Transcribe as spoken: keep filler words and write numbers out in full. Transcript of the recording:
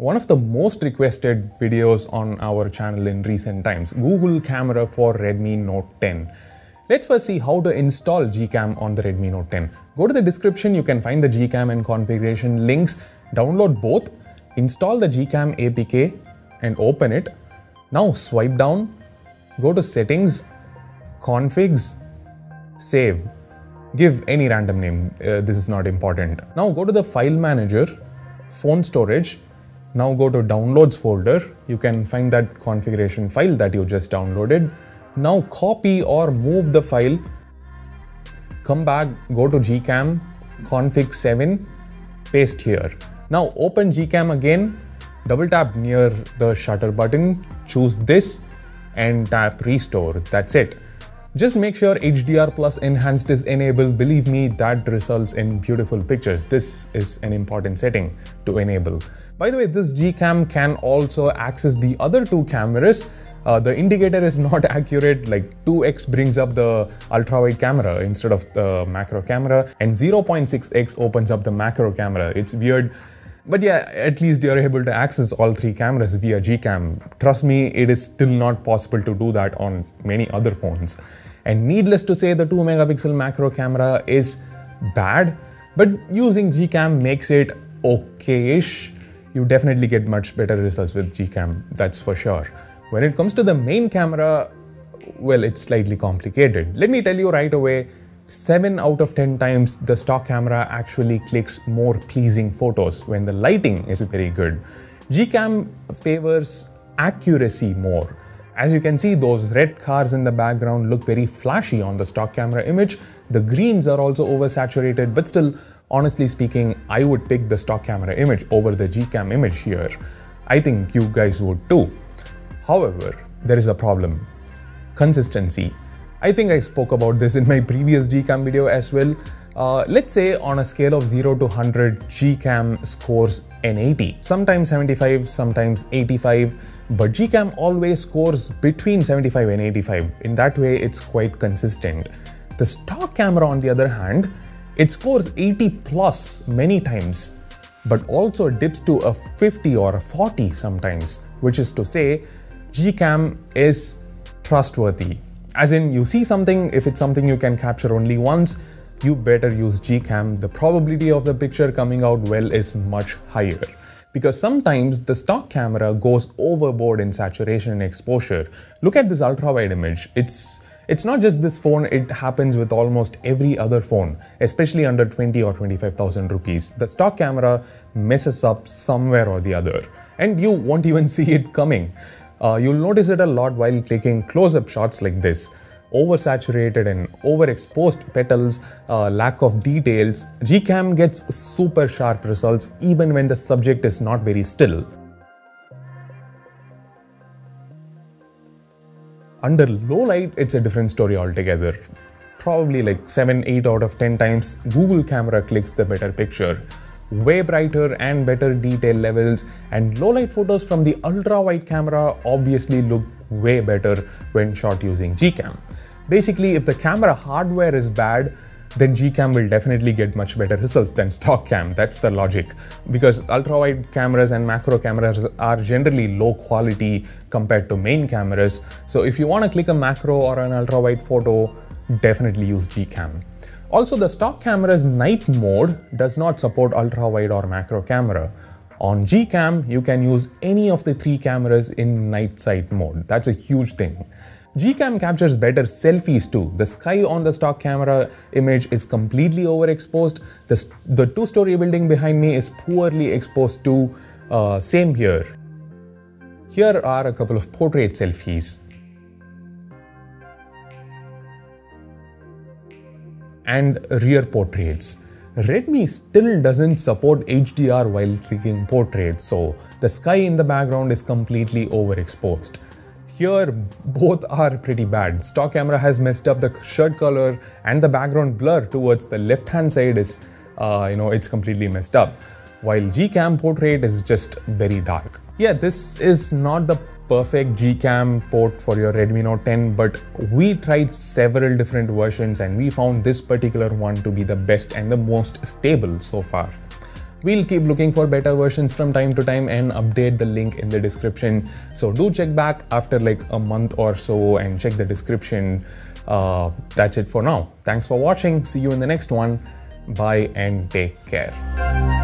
One of the most requested videos on our channel in recent times, Google Camera for Redmi Note ten. Let's first see how to install GCam on the Redmi Note ten. Go to the description, you can find the GCam and configuration links, download both, install the GCam A P K and open it. Now swipe down, go to settings, configs, save. Give any random name, uh, this is not important. Now go to the file manager, phone storage. Now go to downloads folder, you can find that configuration file that you just downloaded. Now copy or move the file, come back, go to GCam, config seven, paste here. Now open GCam again, double tap near the shutter button, choose this and tap restore, that's it. Just make sure H D R plus enhanced is enabled, believe me that results in beautiful pictures. This is an important setting to enable. By the way, this GCam can also access the other two cameras. Uh, the indicator is not accurate, like two X brings up the ultra-wide camera instead of the macro camera and zero point six X opens up the macro camera. It's weird. But yeah, at least you're able to access all three cameras via GCam. Trust me, it is still not possible to do that on many other phones. And needless to say, the two megapixel macro camera is bad, but using GCam makes it okay-ish. You definitely get much better results with GCam, that's for sure. When it comes to the main camera, well, it's slightly complicated. Let me tell you right away, seven out of ten times the stock camera actually clicks more pleasing photos when the lighting is very good. GCam favors accuracy more. As you can see, those red cars in the background look very flashy on the stock camera image. The greens are also oversaturated, but still, honestly speaking, I would pick the stock camera image over the GCam image here. I think you guys would too. However, there is a problem. Consistency. I think I spoke about this in my previous GCam video as well. Uh, let's say on a scale of zero to one hundred, GCam scores an eighty. Sometimes seventy-five, sometimes eighty-five, but GCam always scores between seventy-five and eighty-five. In that way, it's quite consistent. The stock camera, on the other hand, it scores eighty plus many times, but also dips to a fifty or a forty sometimes, which is to say GCam is trustworthy. As in, you see something, if it's something you can capture only once, you better use GCam. The probability of the picture coming out well is much higher. Because sometimes the stock camera goes overboard in saturation and exposure. Look at this ultra-wide image. It's, it's not just this phone, it happens with almost every other phone, especially under twenty or twenty-five thousand rupees. The stock camera messes up somewhere or the other, and you won't even see it coming. Uh, you'll notice it a lot while taking close-up shots like this. Oversaturated and overexposed petals, uh, lack of details. GCam gets super sharp results even when the subject is not very still. Under low light, it's a different story altogether. Probably like seven, eight out of ten times, Google camera clicks the better picture. Way brighter and better detail levels, and low light photos from the ultra wide camera obviously look way better when shot using GCam. Basically, if the camera hardware is bad, then GCam will definitely get much better results than stock cam. That's the logic, because ultra wide cameras and macro cameras are generally low quality compared to main cameras. So if you want to click a macro or an ultra wide photo, definitely use GCam. Also, the stock camera's night mode does not support ultra-wide or macro camera. On GCam, you can use any of the three cameras in night sight mode. That's a huge thing. GCam captures better selfies too. The sky on the stock camera image is completely overexposed. The, the two-story building behind me is poorly exposed too. Uh, same here. Here are a couple of portrait selfies. And rear portraits. Redmi still doesn't support H D R while clicking portraits, so the sky in the background is completely overexposed. Here, both are pretty bad. Stock camera has messed up the shirt color, and the background blur towards the left-hand side is, uh, you know, it's completely messed up. While GCam portrait is just very dark. Yeah, this is not the perfect GCam port for your Redmi Note ten, but we tried several different versions and we found this particular one to be the best and the most stable so far. We'll keep looking for better versions from time to time and update the link in the description. So do check back after like a month or so and check the description. Uh, that's it for now. Thanks for watching. See you in the next one. Bye and take care.